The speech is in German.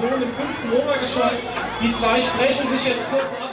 Person mit 5. Over geschossen. Die zwei sprechen sich jetzt kurz ab.